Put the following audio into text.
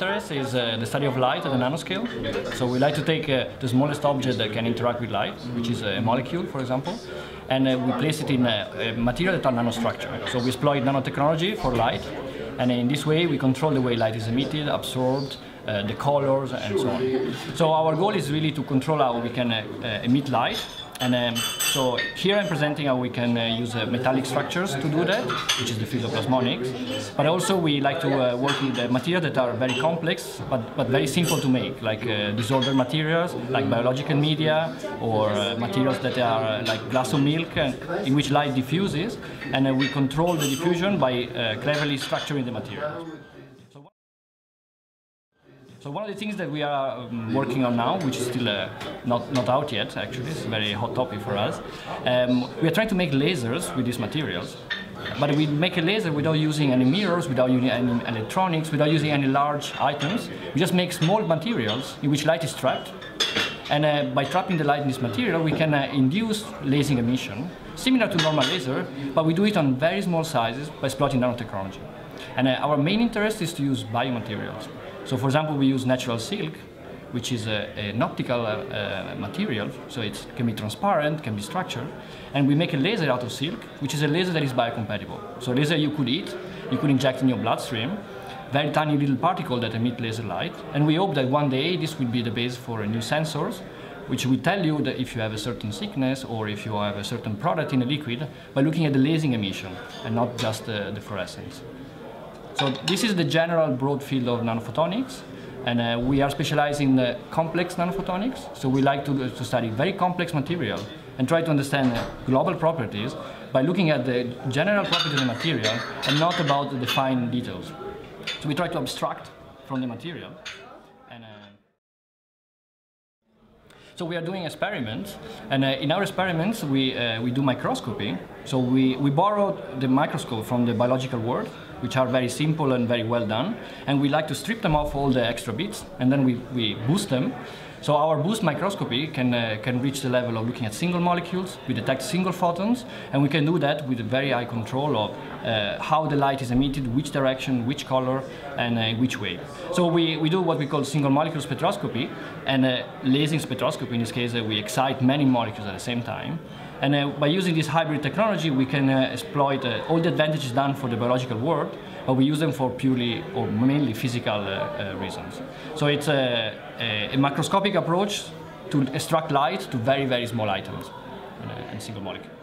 interest is the study of light at the nanoscale. So we like to take the smallest object that can interact with light, which is a molecule, for example, and we place it in a material that are nanostructure. So we exploit nanotechnology for light, and in this way we control the way light is emitted, absorbed, the colors, and so on. So our goal is really to control how we can emit light. And so here I'm presenting how we can use metallic structures to do that, which is the field of plasmonics. But also we like to work with materials that are very complex, but very simple to make, like disordered materials, like biological media, or materials that are like glass or milk, in which light diffuses. And we control the diffusion by cleverly structuring the material. So one of the things that we are working on now, which is still not out yet, actually, it's a very hot topic for us, we are trying to make lasers with these materials. But we make a laser without using any mirrors, without using any electronics, without using any large items. We just make small materials in which light is trapped. And by trapping the light in this material, we can induce lasing emission, similar to normal laser, but we do it on very small sizes by exploiting nanotechnology. And our main interest is to use biomaterials. So, for example, we use natural silk, which is an optical material, so it can be transparent, can be structured, and we make a laser out of silk, which is a laser that is biocompatible. So, laser you could eat, you could inject in your bloodstream, very tiny little particle that emit laser light, and we hope that one day this will be the base for new sensors, which will tell you that if you have a certain sickness or if you have a certain product in a liquid, by looking at the lasing emission and not just the fluorescence. So this is the general broad field of nanophotonics, and we are specializing in the complex nanophotonics. So we like to study very complex material and try to understand global properties by looking at the general properties of the material and not about the fine details. So we try to abstract from the material. And, so we are doing experiments, and in our experiments we do microscopy. So we borrow the microscope from the biological world, which are very simple and very well done, and we like to strip them off all the extra bits, and then we boost them. So our boost microscopy can reach the level of looking at single molecules. We detect single photons, and we can do that with a very high control of how the light is emitted, which direction, which color, and which way. So we do what we call single molecule spectroscopy, and lasing spectroscopy. In this case, we excite many molecules at the same time. And by using this hybrid technology, we can exploit all the advantages done for the biological world, but we use them for purely or mainly physical reasons. So it's a macroscopic approach to extract light to very, very small items and single molecules.